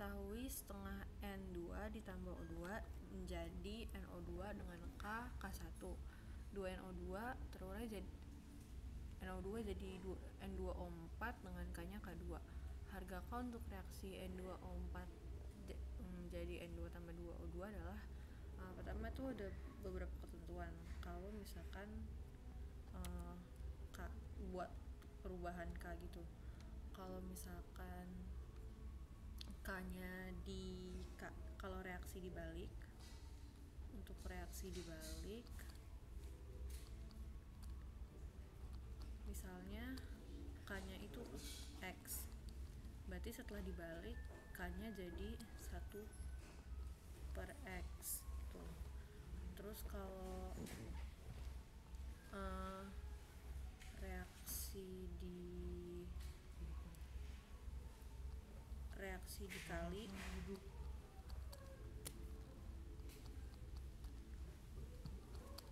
diketahui setengah N2 ditambah O2 menjadi NO2 dengan K1. 2NO2 terurai jadi NO2 jadi N2O4 dengan K-nya K2. Harga K untuk reaksi N2O4 menjadi N2 tambah 2O2 adalah pertama tuh ada beberapa ketentuan. Kalau misalkan K, buat perubahan K gitu, kalau misalkan K-nya kalau reaksi dibalik, untuk reaksi dibalik misalnya K-nya itu X, berarti setelah dibalik K-nya jadi 1/X gitu. Terus kalau reaksi dikali,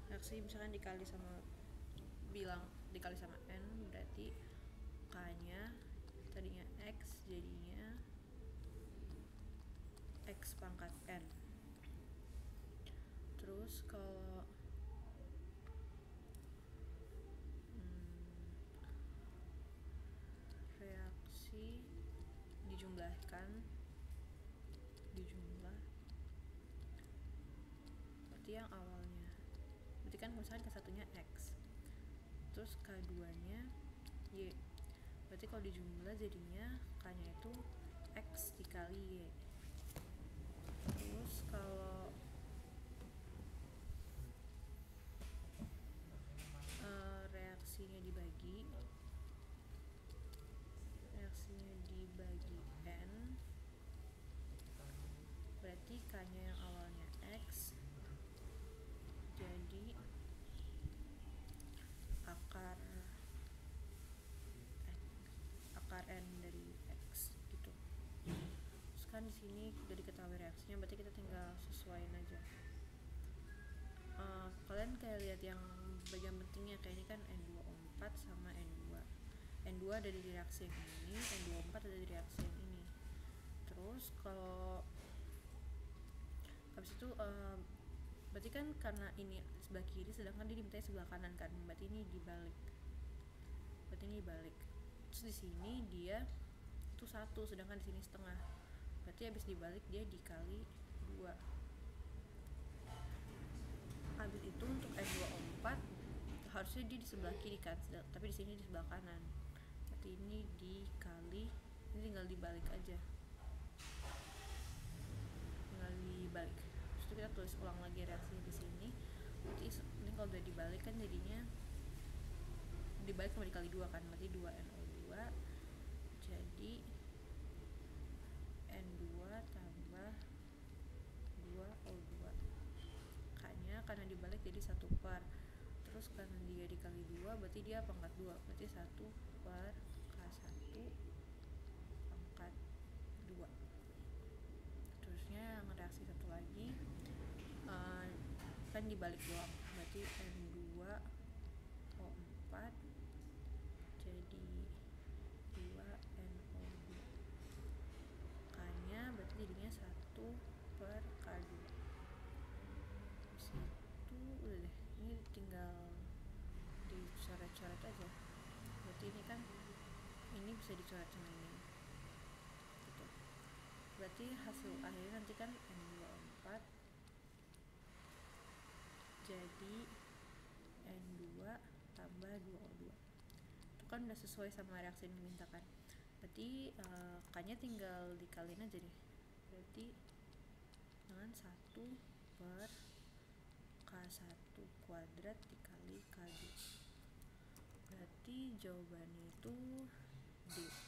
reaksi misalkan dikali sama dikali sama N, berarti K-nya tadinya X jadinya X pangkat N. Terus kalau reaksi dijumlah berarti yang awalnya, berarti kan misalnya K1-nya X, terus K2-nya Y, berarti kalau dijumlah jadinya K-nya itu X dikali Y. Terus kalau reaksinya dibagi, N, berarti K-nya yang awalnya X jadi akar N dari X gitu. Terus kan di sini udah diketahui reaksinya, berarti kita tinggal sesuaiin aja. Kalian kayak lihat yang bagian pentingnya, kayak ini kan N2O4 sama N2. N2 ada di reaksi yang ini, N2O4 ada di reaksi yang ini. Terus kalau habis itu berarti kan karena ini sebelah kiri sedangkan dia dimintanya sebelah kanan kan, berarti ini dibalik, terus di sini dia itu 1 sedangkan di sini setengah, berarti habis dibalik dia dikali 2. Habis itu untuk N2O4 harusnya dia di sebelah kiri kan, tapi di sini di sebelah kanan, berarti ini dikali, ini tinggal dibalik aja, Terus kita tulis ulang lagi reaksinya di sini. Ini kalau udah dibalik kan jadinya dibalik sama dikali 2 kan, berarti 2NO2 jadi N2 tambah 2O2. K-nya karena dibalik jadi 1/. Terus karena dia dikali 2 berarti dia pangkat 2, berarti 1/K1 pangkat 2. Terusnya yang reaksi satu lagi kan dibalik doang, berarti N2O4 jadi 2NO2. K-nya berarti jadinya 1/K2. Situ udah deh, ini tinggal dicoret-coret aja. Berarti ini kan ini bisa dicoret sama ini. Gitu. Berarti hasil akhirnya nanti kan N2O4 jadi N2 tambah 2O2. Itu kan udah sesuai sama reaksi yang dimintakan. Berarti K-nya tinggal dikaliin aja nih. Berarti dengan 1/K1 kuadrat dikali K2. Berarti jawabannya itu D.